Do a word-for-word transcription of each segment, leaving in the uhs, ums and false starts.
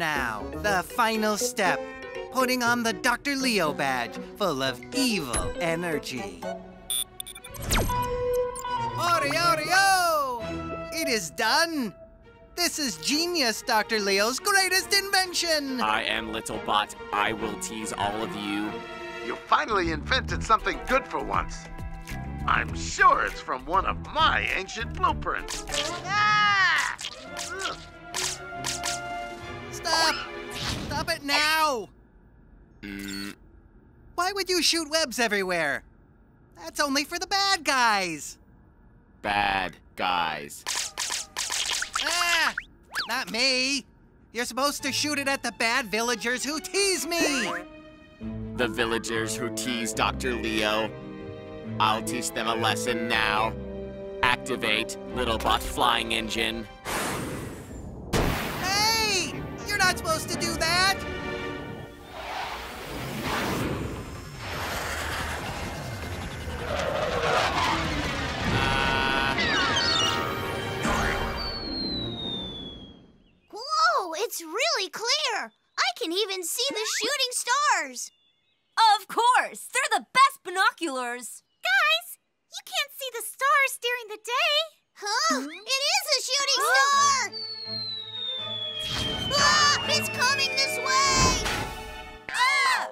now, the final step, putting on the Doctor Leo badge, full of evil energy. Ori, ori, oh! It is done! This is genius, Doctor Leo's greatest invention! I am Little Bot. I will tease all of you. You finally invented something good for once. I'm sure it's from one of my ancient blueprints. Ah! Stop! Stop it now! Mm. Why would you shoot webs everywhere? That's only for the bad guys. Bad guys. Ah! Not me! You're supposed to shoot it at the bad villagers who tease me! The villagers who tease Doctor Leo. I'll teach them a lesson now. Activate Little Bot Flying Engine. Hey! You're not supposed to do that! Uh... Whoa! It's really clear! I can even see the shooting stars! Of course! They're the best binoculars! Guys, you can't see the stars during the day. Huh? It is a shooting star! Ah! It's coming this way! Ah!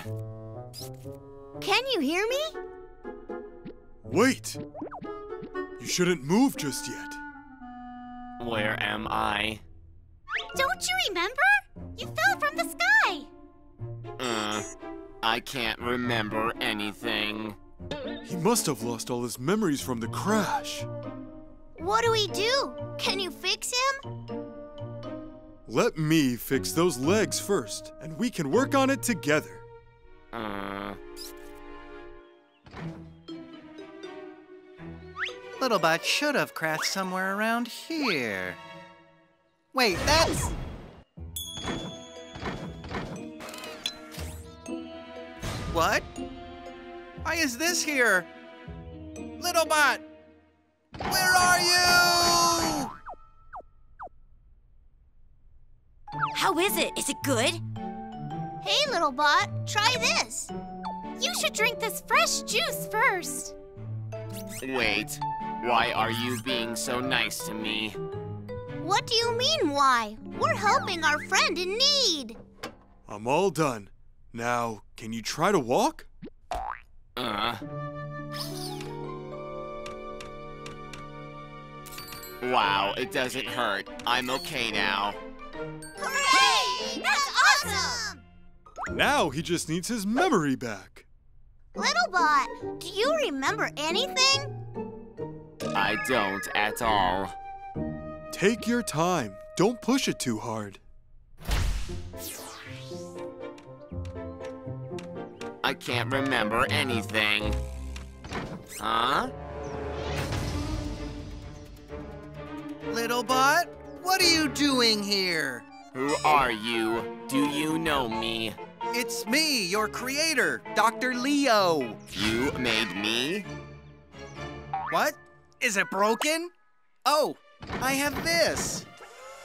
Oh my gosh! Uh... Can you hear me? Wait! You shouldn't move just yet. Where am I? Don't you remember? You fell from the sky! Uh, I can't remember anything. He must have lost all his memories from the crash. What do we do? Can you fix him? Let me fix those legs first, and we can work on it together. Uh... Little Bot should have crashed somewhere around here. Wait, that's... What? Why is this here? Little Bot, where are you? How is it? Is it good? Hey, Little Bot, try this. You should drink this fresh juice first. Wait, why are you being so nice to me? What do you mean, why? We're helping our friend in need. I'm all done. Now, can you try to walk? Uh. Wow, it doesn't hurt. I'm okay now. Hooray! That's awesome! Now he just needs his memory back. Little Bot, do you remember anything? I don't at all. Take your time. Don't push it too hard. I can't remember anything. Huh? Little Bot, what are you doing here? Who are you? Do you know me? It's me, your creator, Doctor Leo. You made me? What? Is it broken? Oh, I have this.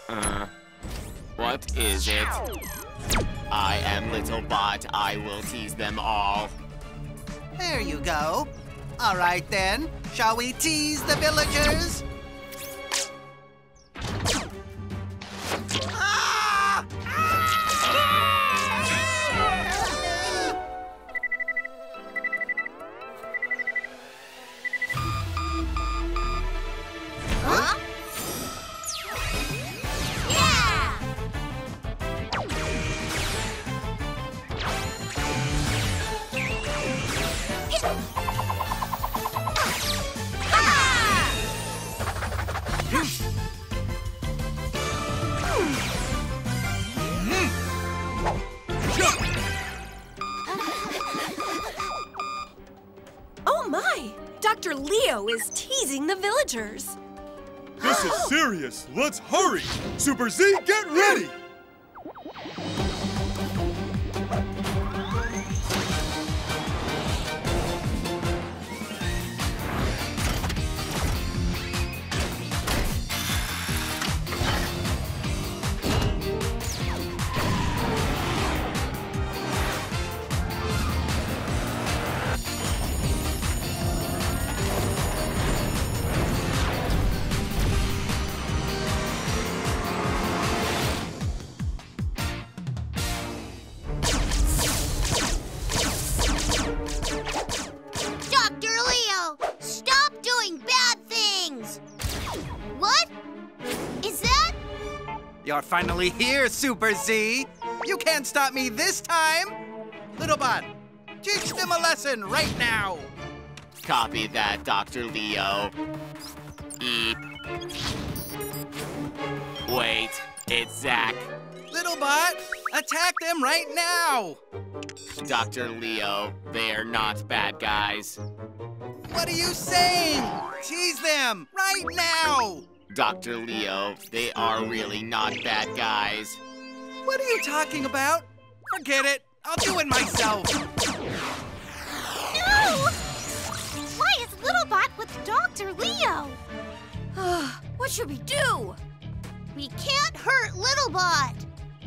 Uh, what is it? I am Little Bot. I will tease them all. There you go. All right, then. Shall we tease the villagers? Ah! Ah! Huh? Doctor Leo is teasing the villagers. This is serious. Let's hurry. Super Z, get ready. You're finally here, Super Z. You can't stop me this time. Littlebot, teach them a lesson right now. Copy that, Doctor Leo. Eep. Wait, it's Zach. Littlebot, attack them right now. Doctor Leo, they are not bad guys. What are you saying? Tease them right now. Doctor Leo, they are really not bad guys. What are you talking about? Forget it. I'll do it myself. No! Why is Littlebot with Doctor Leo? What should we do? We can't hurt Littlebot.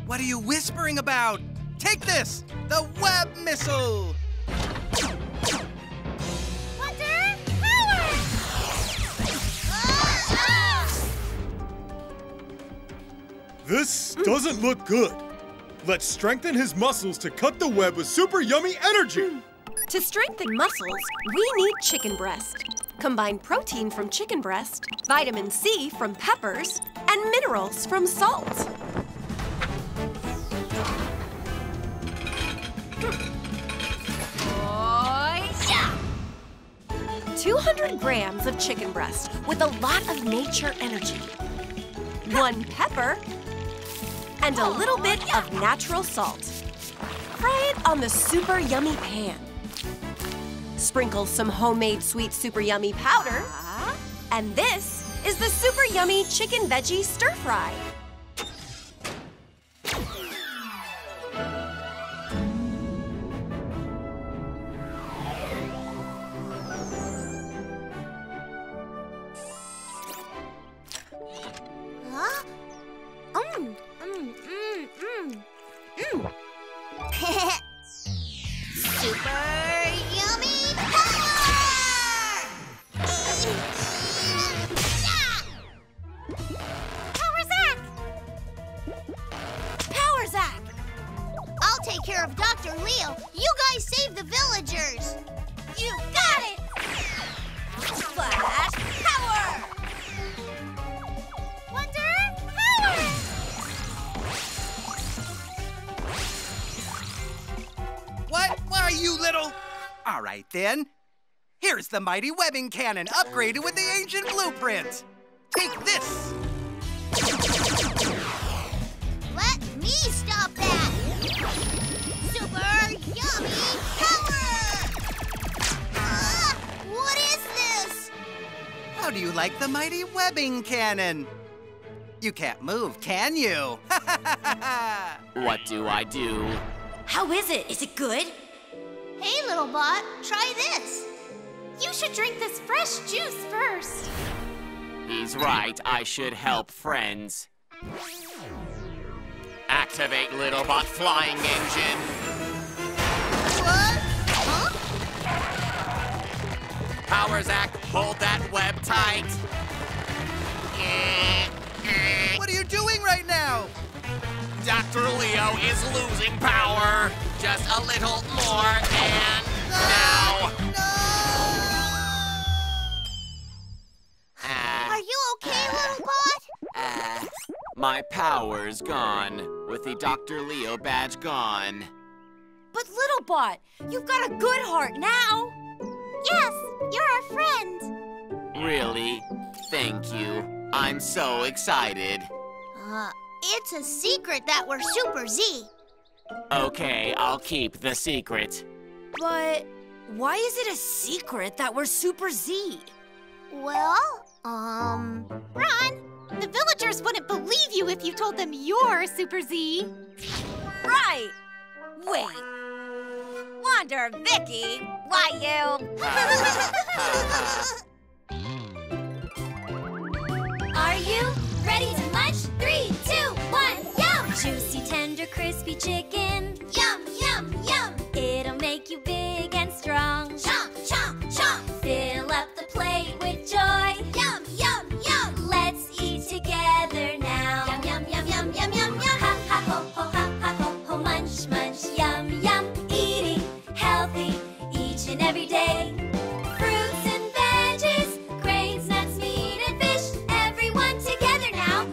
What are you whispering about? Take this, the web missile. Wonder power! Uh, uh. This doesn't look good. Let's strengthen his muscles to cut the web with super yummy energy. To strengthen muscles, we need chicken breast. Combine protein from chicken breast, vitamin C from peppers, and minerals from salt. two hundred grams of chicken breast with a lot of nature energy, one pepper, and a little bit of natural salt. Fry it on the super yummy pan. Sprinkle some homemade sweet super yummy powder, and this is the super yummy chicken veggie stir fry. Huh? Mm, mm, mm, mm, mm. Super yummy power! Take care of Doctor Leo. You guys save the villagers. You got it! Flash power! Wonder power! What? Why are you little? All right then. Here's the mighty webbing cannon upgraded with the ancient blueprint. Take this. Let me stop that. Super yummy power! Uh, what is this? How do you like the mighty webbing cannon? You can't move, can you? What do I do? How is it? Is it good? Hey, Littlebot, try this. You should drink this fresh juice first. He's right. I should help friends. Activate Littlebot flying engine. What? Huh? Power Zach, hold that web tight. What are you doing right now? Doctor Leo is losing power. Just a little more and no! Now. No! Uh, Are you okay, Littlebot? Uh, My power's gone, with the Doctor Leo badge gone. But Littlebot, you've got a good heart now. Yes, you're our friend. Really? Thank you. I'm so excited. Uh, it's a secret that we're Super Z. Okay, I'll keep the secret. But why is it a secret that we're Super Z? Well, um... Ron! The villagers wouldn't believe you if you told them you're Super Z. Right. Wait. Wonder, Vicky, why you? Are you ready to munch? Three, two, one, yum! Juicy, tender, crispy chicken. Yum, yum, yum! It'll make you big and strong. Chomp, chomp, chomp! Fill up the plate with joy. Yum, yum, yum! Let's eat together now. Yum, yum, yum, yum, yum, yum, yum! Ha, ha, ho, ho, ha, ha, ho, ho, munch, munch, yum, yum! Eating healthy each and every day. Fruits and veggies, grains, nuts, meat, and fish. Everyone together now.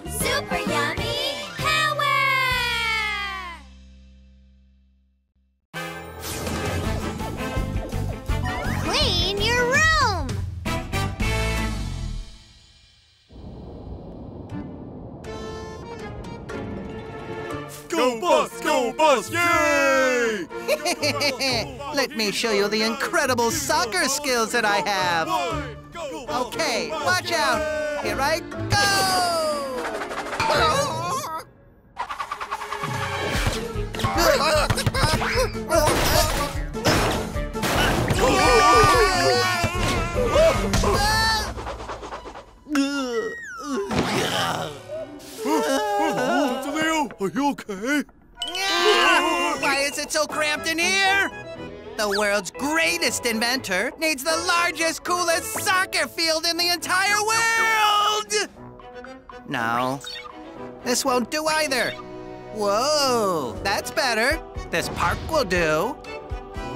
Go Bus! Yay! Let me show you the incredible soccer skills that I have. Okay, watch out. Here I go. Leo, are you okay? Why is it so cramped in here? The world's greatest inventor needs the largest, coolest soccer field in the entire world! No, this won't do either. Whoa, that's better. This park will do.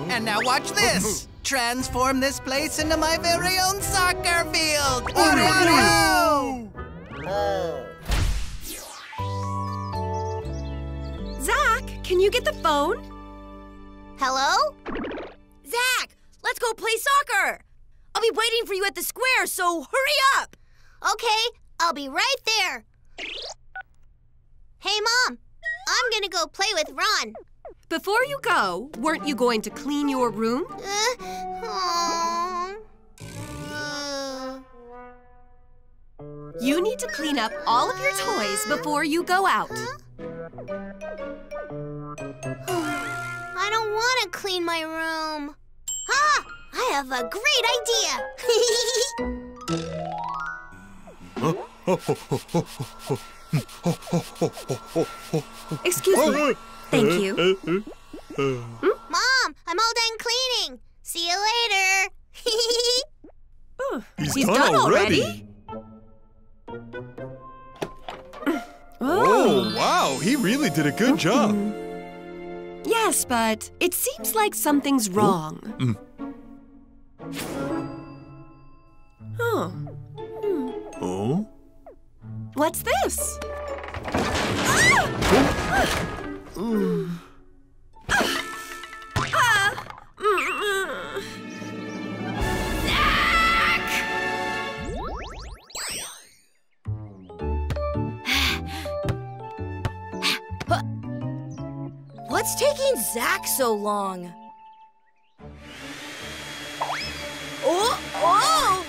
And now watch this. Transform this place into my very own soccer field. What Zach, can you get the phone? Hello? Zach, let's go play soccer. I'll be waiting for you at the square, so hurry up. Okay, I'll be right there. Hey, Mom, I'm gonna go play with Ron. Before you go, weren't you going to clean your room? Uh, uh... You need to clean up all of your toys before you go out. Huh? I don't want to clean my room. Ah! I have a great idea! Excuse me. Thank you. Mom, I'm all done cleaning. See you later. Ooh, he's, he's done, done already? already? Oh, wow, he really did a good job. Yes, but it seems like something's wrong. Mm. Huh. Mm. Oh? What's this? Ah! Mm. Ah! Mm-mm. What's taking Zach so long? Oh! Oh!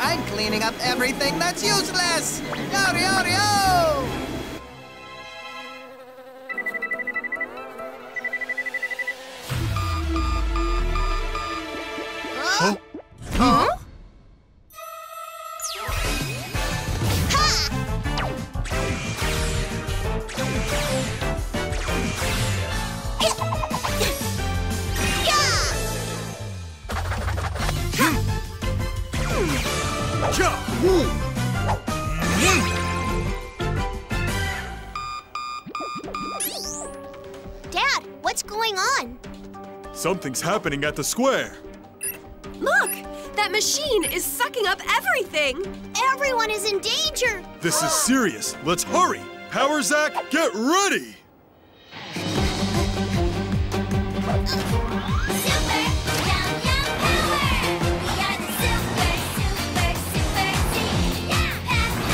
I'm cleaning up everything that's useless! Yori, yori, oh! Huh? Huh? Dad, what's going on? Something's happening at the square. Look! That machine is sucking up everything! Everyone is in danger! This is serious. Let's hurry! Power Zach, get ready! Super Yum Yum Power! We are the super, super, super team! Yeah!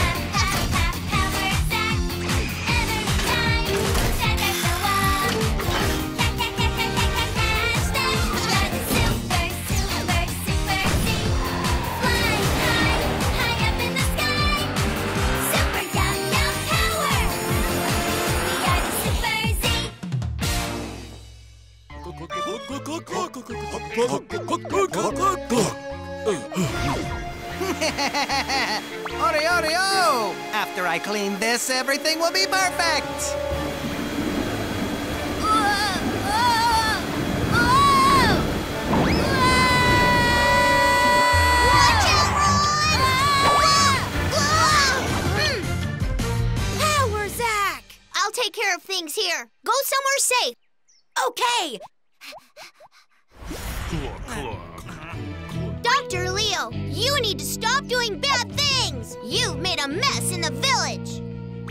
Pop, pop, pop, pop, Power Zach! Every time we stand at the wall! Ca, ca, ca, ca, ca, ca, catch them! We are the super, super, super team! Flying high, high up in the sky! Super Yum Yum Power! We are the super Z! Ori, ori, oh! After I clean this, everything will be perfect! Watch out, Ron! Power Zach! I'll take care of things here. Go somewhere safe. Okay! Doctor Leo, you need to stop doing bad things! You've made a mess in the village!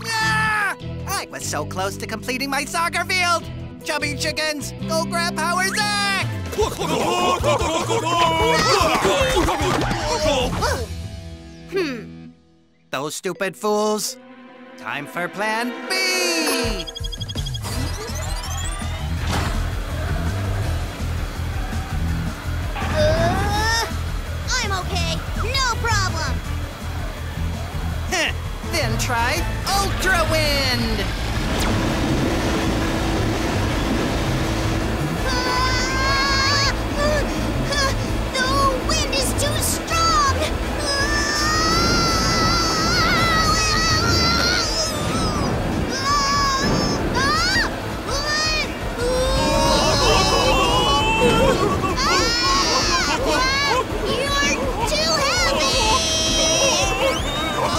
Ah! I I was so close to completing my soccer field! Chubby chickens, go grab Power Zack! Hmm. Those stupid fools. Time for Plan B! Uh, I'm okay. No problem. Then try Ultra Wind! Uh, uh, uh, the wind is too strong! You're too heavy! Oh,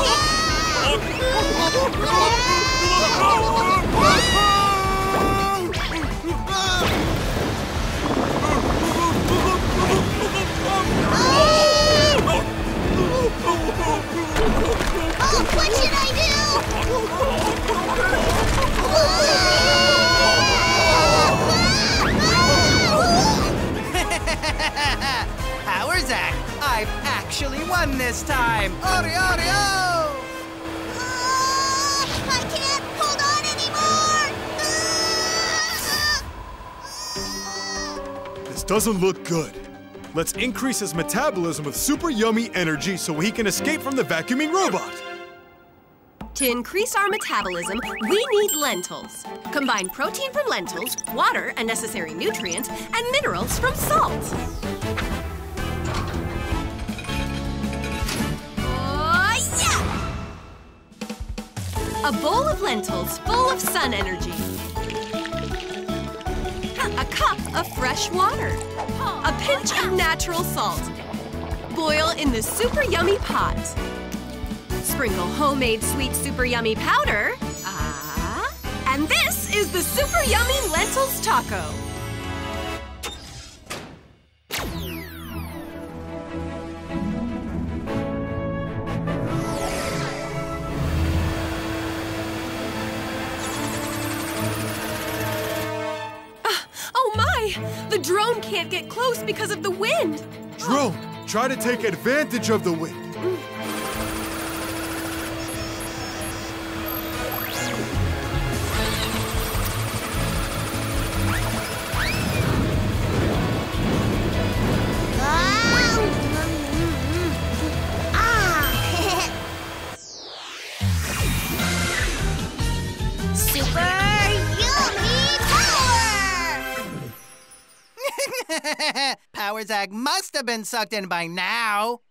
what should I do? Power Zack, I've actually won this time. Ori, ori, oh! Doesn't look good. Let's increase his metabolism with super yummy energy so he can escape from the vacuuming robot. To increase our metabolism, we need lentils. Combine protein from lentils, water and necessary nutrients, and minerals from salt. Oh, yeah! A bowl of lentils full of sun energy. A cup of fresh water. A pinch of natural salt. Boil in the super yummy pot. Sprinkle homemade sweet super yummy powder. Ah. And this is the super yummy lentils taco. The drone can't get close because of the wind. Drone, try to take advantage of the wind. Mm. Power Zack must have been sucked in by now.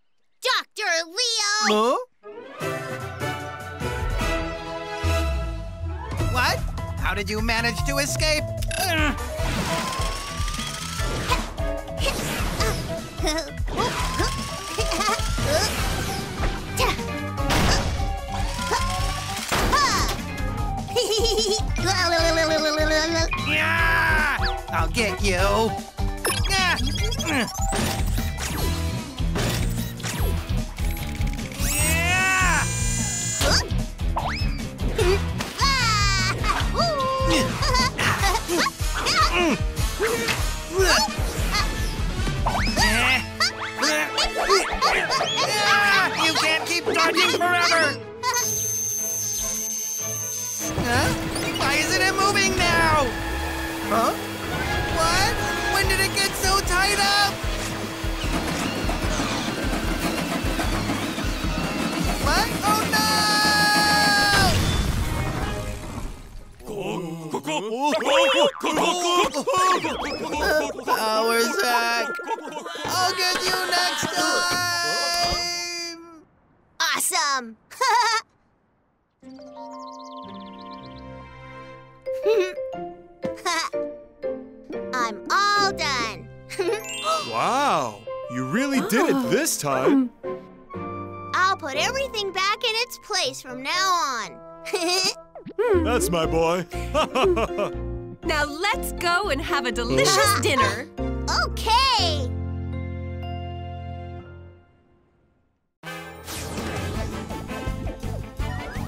Doctor Leo! Huh? What? How did you manage to escape? I'll get you. Yeah. You can't keep dodging forever. Huh? Why isn't it moving now? Huh? What? When did it get so tied up? What? Oh no! uh, Power Zack! I'll get you next time! Awesome! I'm all done. Wow, you really did it this time. I'll put everything back in its place from now on. That's my boy. Now let's go and have a delicious dinner. Okay.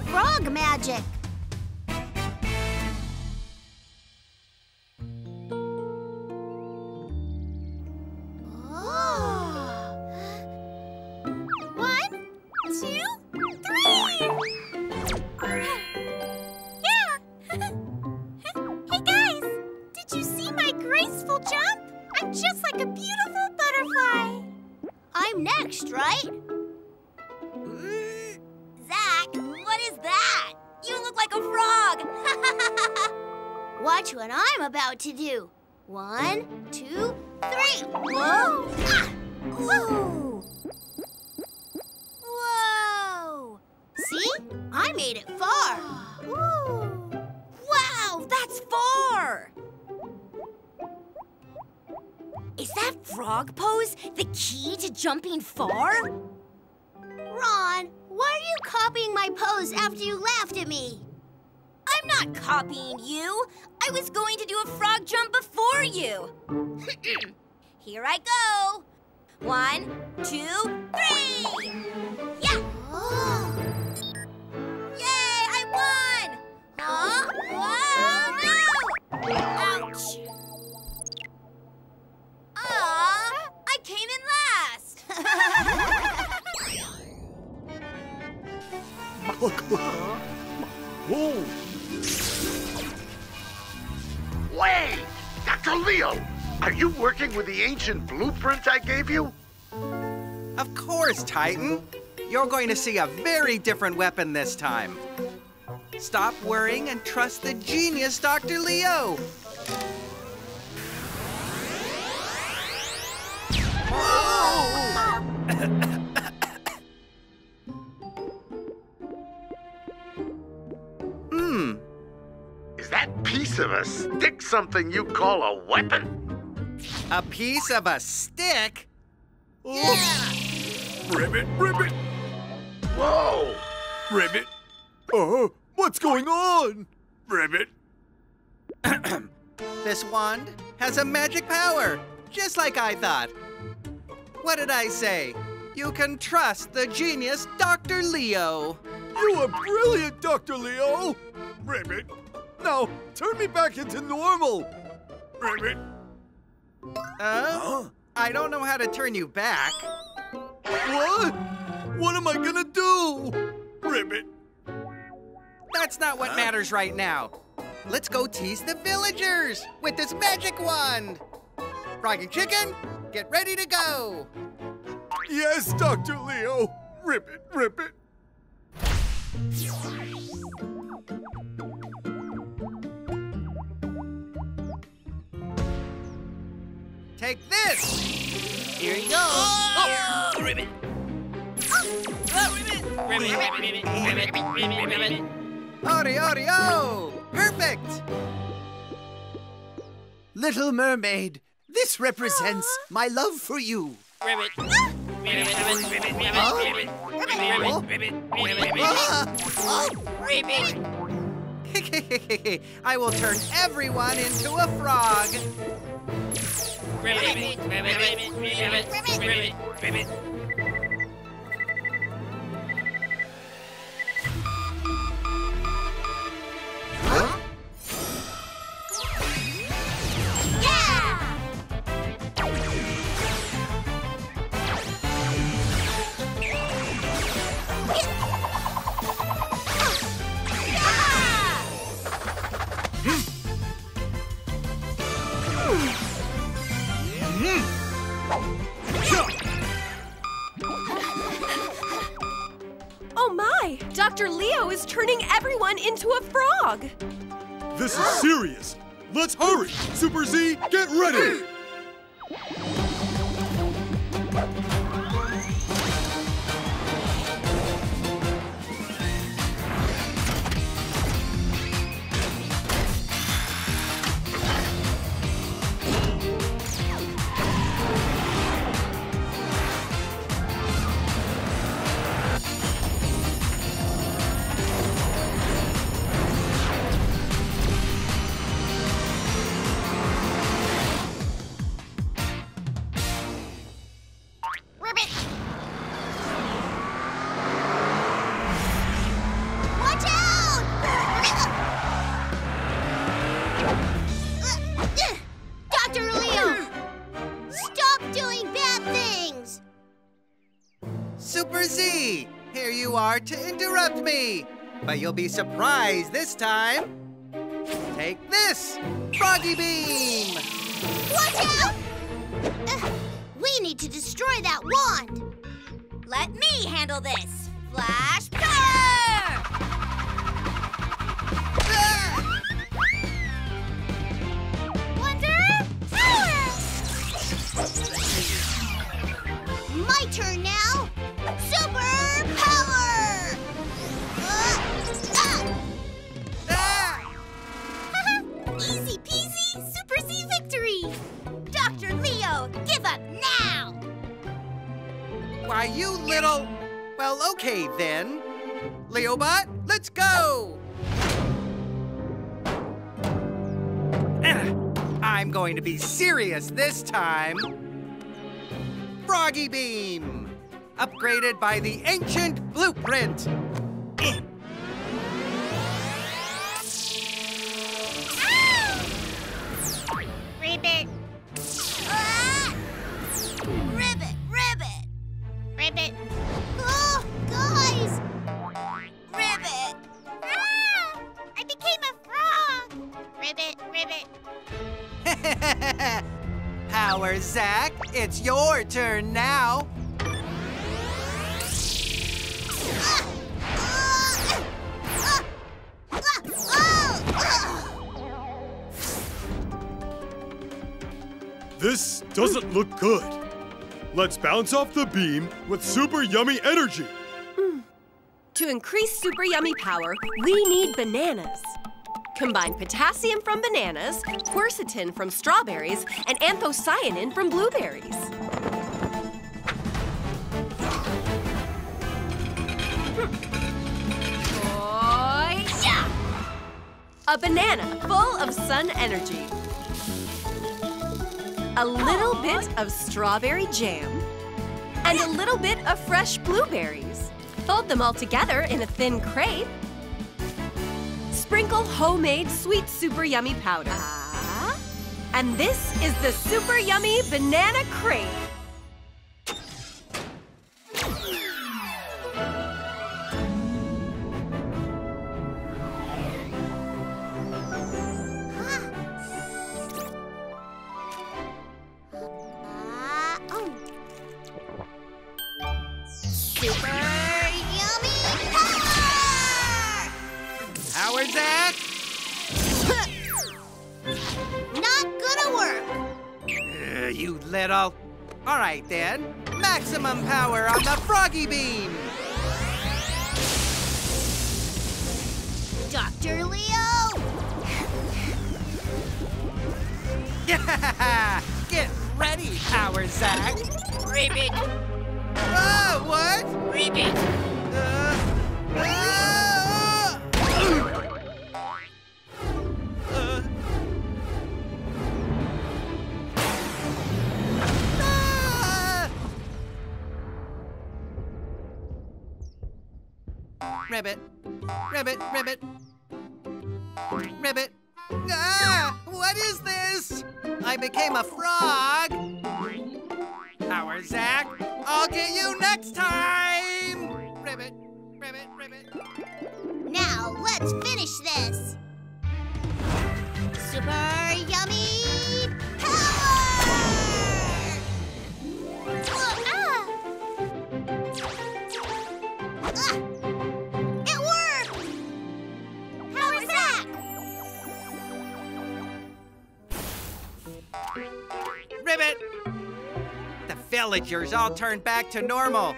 Frog magic. Watch what I'm about to do. One, two, three. Whoa! Ah! Ooh! Whoa! See? I made it far. Ooh! Wow, that's far! Is that frog pose the key to jumping far? Ron, why are you copying my pose after you laughed at me? I'm not copying you. I was going to do a frog jump before you. Here I go. One, two, three! Yeah! Oh. Yay, I won! Huh? Whoa, no! Ouch! Aw, I came in last! Whoa! Wait! Doctor Leo, are you working with the ancient blueprint I gave you? Of course, Titan. You're going to see a very different weapon this time. Stop worrying and trust the genius, Doctor Leo. Whoa! Piece of a stick, something you call a weapon? A piece of a stick? Yeah. Ribbit, ribbit. Whoa. Ribbit. Oh, what's going on? Ribbit. This wand has a magic power, just like I thought. What did I say? You can trust the genius Doctor Leo. You are brilliant, Doctor Leo. Ribbit. Now, turn me back into normal! Ribbit! Uh, huh? I don't know how to turn you back. What? What am I gonna do? Ribbit! That's not what huh? matters right now. Let's go tease the villagers with this magic wand! Frog and Chicken, get ready to go! Yes, Doctor Leo! Ribbit, ribbit! Take this! Here you go! Oh, oh, ribbit! Oh, ribbit! Ribbit, ribbit, ribbit, ribbit, ribbit, ribbit! Ori, ori, oh! Perfect! Little Mermaid, this represents Aww. my love for you. Ribbit! Ah! Ribbit, ribbit, ribbit, ribbit, oh. ribbit, oh. ribbit, oh. ribbit, ah. oh. ribbit! I will turn everyone into a frog! Ribbit, ribbit, ribbit, ribbit, ribbit, ribbit. Huh? Oh my! Doctor Leo is turning everyone into a frog! This is serious! Let's hurry! Super Z, get ready! To interrupt me, but you'll be surprised this time. Take this, Froggy Beam! Watch out! Uh, we need to destroy that wand. Let me handle this. Flash power! Uh! turn now. Super power! Uh, ah! Ah! Haha! Easy peasy, Super Z victory! Doctor Leo, give up now! Why, you little... Well, okay then. Leobot, let's go! I'm going to be serious this time. Froggy Beam, upgraded by the ancient blueprint. Ow! Ribbit. Ah! Ribbit, ribbit. Ribbit. Oh, guys. Ribbit. Ah! I became a frog. Ribbit, ribbit. Power Zack, it's your turn now. This doesn't look good. Let's bounce off the beam with super yummy energy. Mm. To increase super yummy power, we need bananas. Combine potassium from bananas, quercetin from strawberries, and anthocyanin from blueberries. Oh, yeah! A banana full of sun energy. A little bit of strawberry jam. And a little bit of fresh blueberries. Fold them all together in a thin crepe. Sprinkle homemade sweet super yummy powder. Uh, and this is the super yummy banana crepe. All right, then. Maximum power on the Froggy Beam! Doctor Leo! Yeah! Get ready, Power Zack! Ribbit! Oh, what? Ribbit! Uh, uh, uh. Uh. Ribbit, ribbit, ribbit, ribbit. Ah, what is this? I became a frog. Power Zack, I'll get you next time. Ribbit, ribbit, ribbit. Now let's finish this. Super yummy power! Ah! Ah! Ribbit! The villagers all turned back to normal.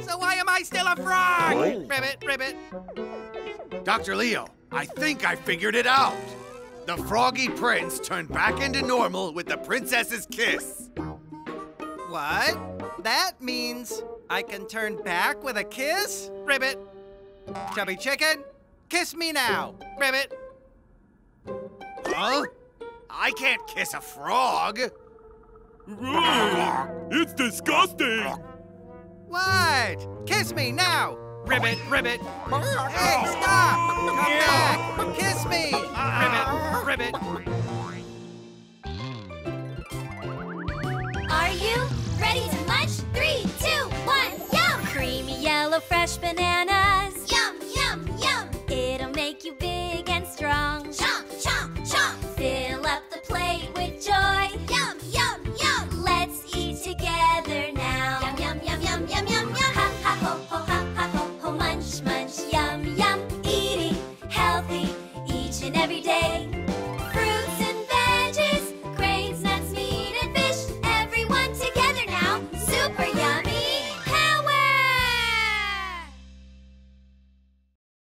So why am I still a frog? Oh. Ribbit, ribbit. Doctor Leo, I think I figured it out. The Froggy Prince turned back into normal with the princess's kiss. What? That means I can turn back with a kiss? Ribbit. Chubby Chicken, kiss me now. Ribbit. Huh? I can't kiss a frog. It's disgusting. What? Kiss me now. Ribbit, ribbit. Hey, stop. Come back. Kiss me. Ribbit, ribbit. Are you ready to munch? Three, two, one, yum. Creamy yellow fresh bananas. Yum, yum, yum. It'll make you big and strong. Chomp, chomp, chomp. Fill up the plate with joy. Yum, yum, yum. Let's eat together now. Yum, yum, yum, yum, yum, yum, yum. Ha, ha, ho, ho, ha, ha, ho, ho. Munch, munch, yum, yum. Eating healthy each and every day.